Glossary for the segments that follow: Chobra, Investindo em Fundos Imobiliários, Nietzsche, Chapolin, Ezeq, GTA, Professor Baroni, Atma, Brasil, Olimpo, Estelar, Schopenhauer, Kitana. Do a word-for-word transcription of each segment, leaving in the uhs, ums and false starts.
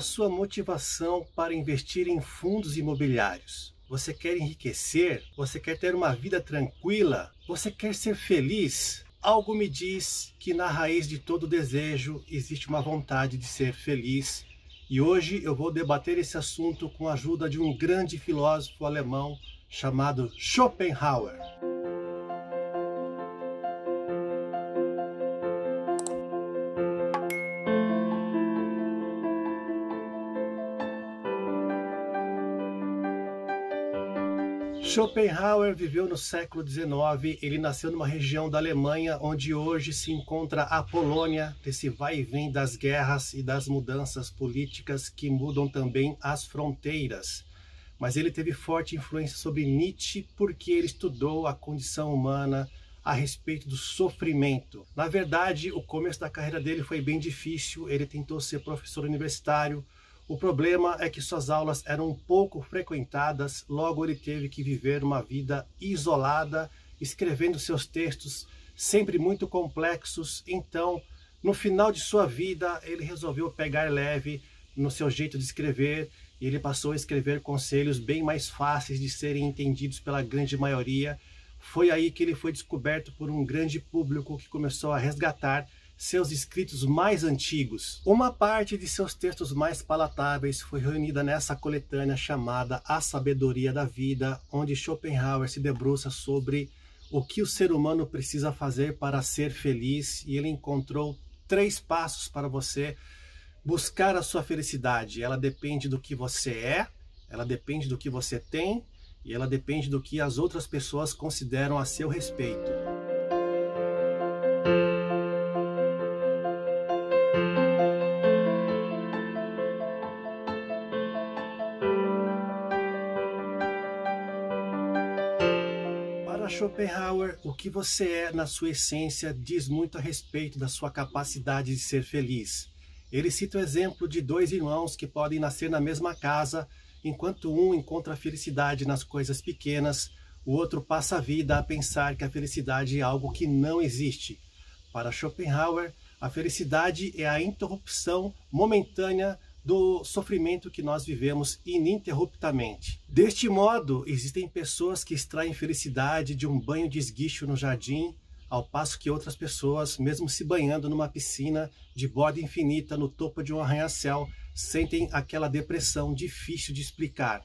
a sua motivação para investir em fundos imobiliários? Você quer enriquecer? Você quer ter uma vida tranquila? Você quer ser feliz? Algo me diz que na raiz de todo desejo existe uma vontade de ser feliz. E hoje eu vou debater esse assunto com a ajuda de um grande filósofo alemão chamado Schopenhauer. Schopenhauer viveu no século dezenove, ele nasceu numa região da Alemanha onde hoje se encontra a Polônia, desse vai e vem das guerras e das mudanças políticas que mudam também as fronteiras. Mas ele teve forte influência sobre Nietzsche porque ele estudou a condição humana a respeito do sofrimento. Na verdade, o começo da carreira dele foi bem difícil, ele tentou ser professor universitário. O problema é que suas aulas eram pouco frequentadas, logo ele teve que viver uma vida isolada, escrevendo seus textos sempre muito complexos. Então, no final de sua vida, ele resolveu pegar leve no seu jeito de escrever e ele passou a escrever conselhos bem mais fáceis de serem entendidos pela grande maioria. Foi aí que ele foi descoberto por um grande público que começou a resgatar seus escritos mais antigos. Uma parte de seus textos mais palatáveis foi reunida nessa coletânea chamada A Sabedoria da Vida, onde Schopenhauer se debruça sobre o que o ser humano precisa fazer para ser feliz, e ele encontrou três passos para você buscar a sua felicidade. Ela depende do que você é, ela depende do que você tem, e ela depende do que as outras pessoas consideram a seu respeito. Schopenhauer, o que você é na sua essência diz muito a respeito da sua capacidade de ser feliz. Ele cita o exemplo de dois irmãos que podem nascer na mesma casa, enquanto um encontra a felicidade nas coisas pequenas, o outro passa a vida a pensar que a felicidade é algo que não existe. Para Schopenhauer, a felicidade é a interrupção momentânea do sofrimento que nós vivemos ininterruptamente. Deste modo, existem pessoas que extraem felicidade de um banho de esguicho no jardim, ao passo que outras pessoas, mesmo se banhando numa piscina de borda infinita no topo de um arranha-céu, sentem aquela depressão difícil de explicar.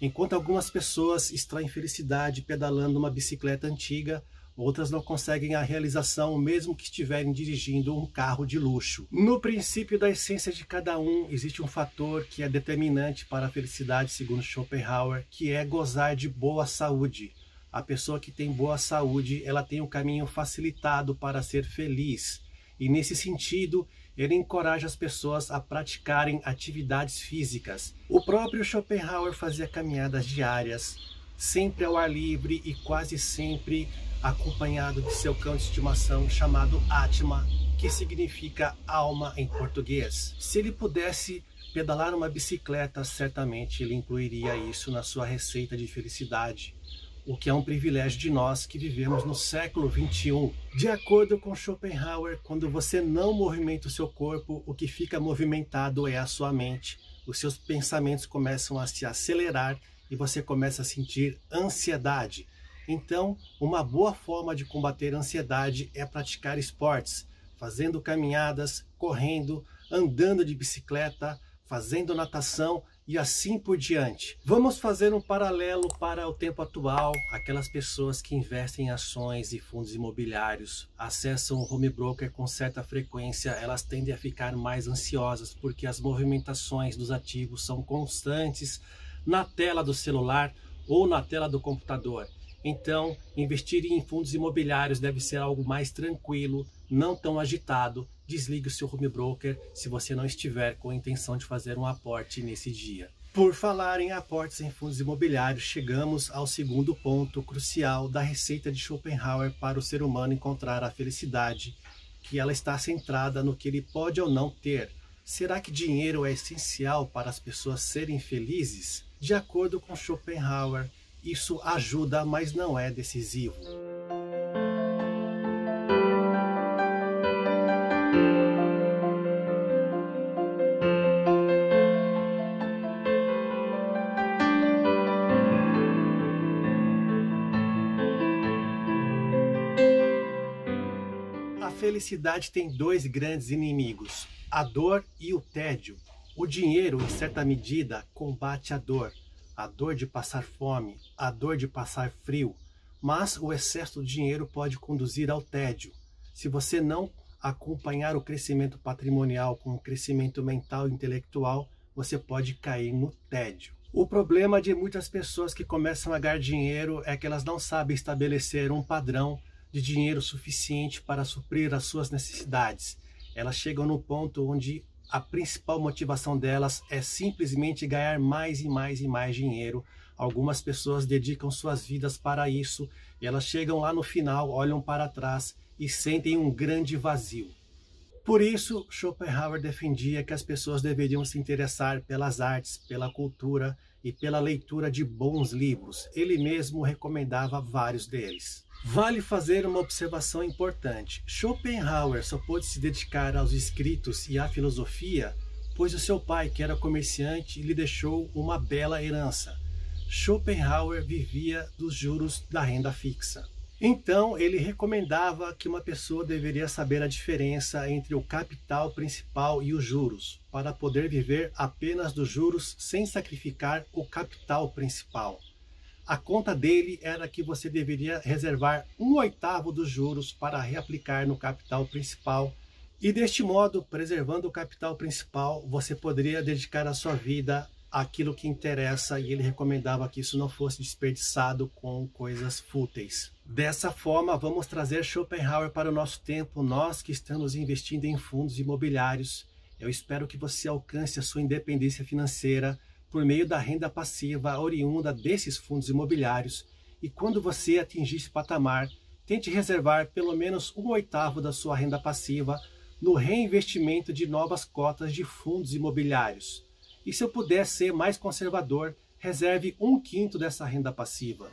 Enquanto algumas pessoas extraem felicidade pedalando uma bicicleta antiga, outras não conseguem a realização, mesmo que estiverem dirigindo um carro de luxo. No princípio da essência de cada um, existe um fator que é determinante para a felicidade, segundo Schopenhauer, que é gozar de boa saúde. A pessoa que tem boa saúde, ela tem um caminho facilitado para ser feliz. E nesse sentido, ele encoraja as pessoas a praticarem atividades físicas. O próprio Schopenhauer fazia caminhadas diárias, sempre ao ar livre e quase sempre acompanhado de seu cão de estimação chamado Atma, que significa alma em português. Se ele pudesse pedalar uma bicicleta, certamente ele incluiria isso na sua receita de felicidade, o que é um privilégio de nós que vivemos no século vinte e um. De acordo com Schopenhauer, quando você não movimenta o seu corpo, o que fica movimentado é a sua mente. Os seus pensamentos começam a se acelerar e você começa a sentir ansiedade. Então, uma boa forma de combater a ansiedade é praticar esportes, fazendo caminhadas, correndo, andando de bicicleta, fazendo natação e assim por diante. Vamos fazer um paralelo para o tempo atual. Aquelas pessoas que investem em ações e fundos imobiliários, acessam o home broker com certa frequência, elas tendem a ficar mais ansiosas porque as movimentações dos ativos são constantes na tela do celular ou na tela do computador. Então, investir em fundos imobiliários deve ser algo mais tranquilo, não tão agitado. Desligue o seu home broker se você não estiver com a intenção de fazer um aporte nesse dia. Por falar em aportes em fundos imobiliários, chegamos ao segundo ponto crucial da receita de Schopenhauer para o ser humano encontrar a felicidade, que ela está centrada no que ele pode ou não ter. Será que dinheiro é essencial para as pessoas serem felizes? De acordo com Schopenhauer, isso ajuda, mas não é decisivo. felicidade tem dois grandes inimigos, a dor e o tédio. O dinheiro, em certa medida, combate a dor, a dor de passar fome, a dor de passar frio, mas o excesso de dinheiro pode conduzir ao tédio. Se você não acompanhar o crescimento patrimonial com o crescimento mental e intelectual, você pode cair no tédio. O problema de muitas pessoas que começam a ganhar dinheiro é que elas não sabem estabelecer um padrão de dinheiro suficiente para suprir as suas necessidades. Elas chegam no ponto onde a principal motivação delas é simplesmente ganhar mais e mais e mais dinheiro. Algumas pessoas dedicam suas vidas para isso e elas chegam lá no final, olham para trás e sentem um grande vazio. Por isso, Schopenhauer defendia que as pessoas deveriam se interessar pelas artes, pela cultura e pela leitura de bons livros. Ele mesmo recomendava vários deles. Vale fazer uma observação importante. Schopenhauer só pôde se dedicar aos escritos e à filosofia, pois o seu pai, que era comerciante, lhe deixou uma bela herança. Schopenhauer vivia dos juros da renda fixa. Então, ele recomendava que uma pessoa deveria saber a diferença entre o capital principal e os juros, para poder viver apenas dos juros sem sacrificar o capital principal. A conta dele era que você deveria reservar um oitavo dos juros para reaplicar no capital principal, e deste modo, preservando o capital principal, você poderia dedicar a sua vida àquilo que interessa, e ele recomendava que isso não fosse desperdiçado com coisas fúteis. Dessa forma, vamos trazer Schopenhauer para o nosso tempo, nós que estamos investindo em fundos imobiliários. Eu espero que você alcance a sua independência financeira por meio da renda passiva oriunda desses fundos imobiliários. E quando você atingir esse patamar, tente reservar pelo menos um oitavo da sua renda passiva no reinvestimento de novas cotas de fundos imobiliários. E se eu puder ser mais conservador, reserve um quinto dessa renda passiva.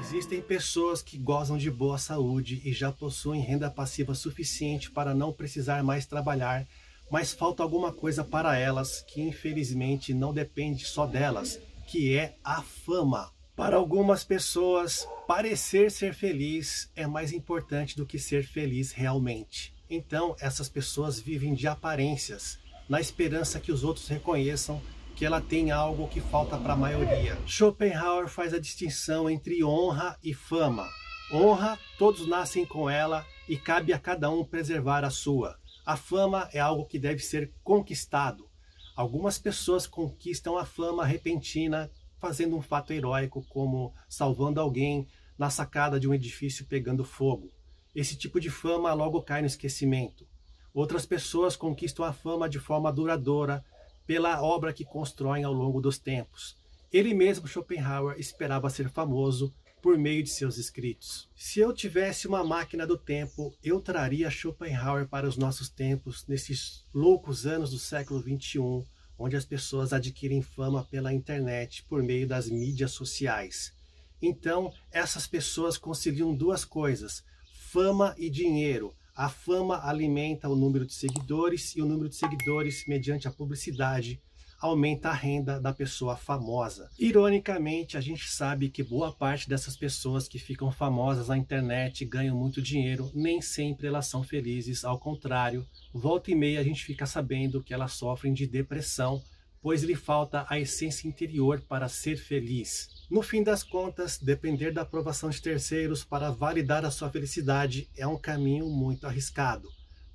Existem pessoas que gozam de boa saúde e já possuem renda passiva suficiente para não precisar mais trabalhar, mas falta alguma coisa para elas que infelizmente não depende só delas, que é a fama. Para algumas pessoas, parecer ser feliz é mais importante do que ser feliz realmente. Então, essas pessoas vivem de aparências, na esperança que os outros reconheçam que ela tem algo que falta para a maioria. Schopenhauer faz a distinção entre honra e fama. Honra, todos nascem com ela e cabe a cada um preservar a sua. A fama é algo que deve ser conquistado. Algumas pessoas conquistam a fama repentina, fazendo um fato heróico, como salvando alguém na sacada de um edifício pegando fogo. Esse tipo de fama logo cai no esquecimento. Outras pessoas conquistam a fama de forma duradoura, pela obra que constroem ao longo dos tempos. Ele mesmo, Schopenhauer, esperava ser famoso por meio de seus escritos. Se eu tivesse uma máquina do tempo, eu traria Schopenhauer para os nossos tempos, nesses loucos anos do século vinte e um, onde as pessoas adquirem fama pela internet, por meio das mídias sociais. Então, essas pessoas conseguiam duas coisas, fama e dinheiro. A fama alimenta o número de seguidores e o número de seguidores, mediante a publicidade, aumenta a renda da pessoa famosa. Ironicamente, a gente sabe que boa parte dessas pessoas que ficam famosas na internet e ganham muito dinheiro, nem sempre elas são felizes, ao contrário, volta e meia a gente fica sabendo que elas sofrem de depressão, pois lhe falta a essência interior para ser feliz. No fim das contas, depender da aprovação de terceiros para validar a sua felicidade é um caminho muito arriscado.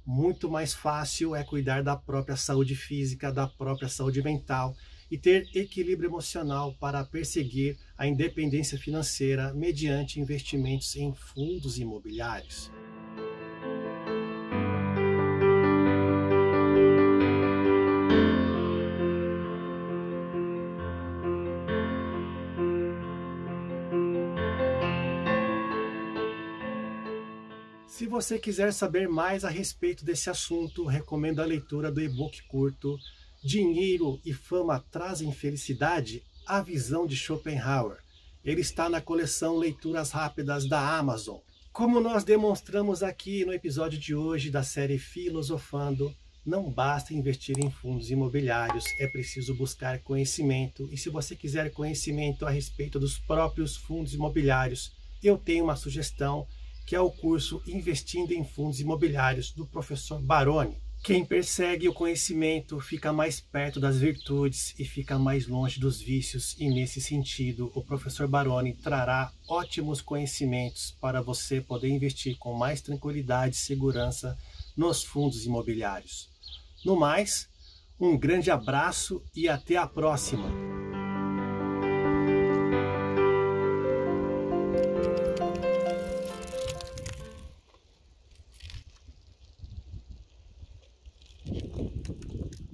Muito mais fácil é cuidar da própria saúde física, da própria saúde mental e ter equilíbrio emocional para perseguir a independência financeira mediante investimentos em fundos imobiliários. Se você quiser saber mais a respeito desse assunto, recomendo a leitura do e-book curto Dinheiro e Fama Trazem Felicidade? A Visão de Schopenhauer. Ele está na coleção Leituras Rápidas da Amazon. Como nós demonstramos aqui no episódio de hoje da série Filosofando, não basta investir em fundos imobiliários, é preciso buscar conhecimento. E se você quiser conhecimento a respeito dos próprios fundos imobiliários, eu tenho uma sugestão, que é o curso Investindo em Fundos Imobiliários, do professor Baroni. Quem persegue o conhecimento fica mais perto das virtudes e fica mais longe dos vícios, e nesse sentido o professor Baroni trará ótimos conhecimentos para você poder investir com mais tranquilidade e segurança nos fundos imobiliários. No mais, um grande abraço e até a próxima! Thank you.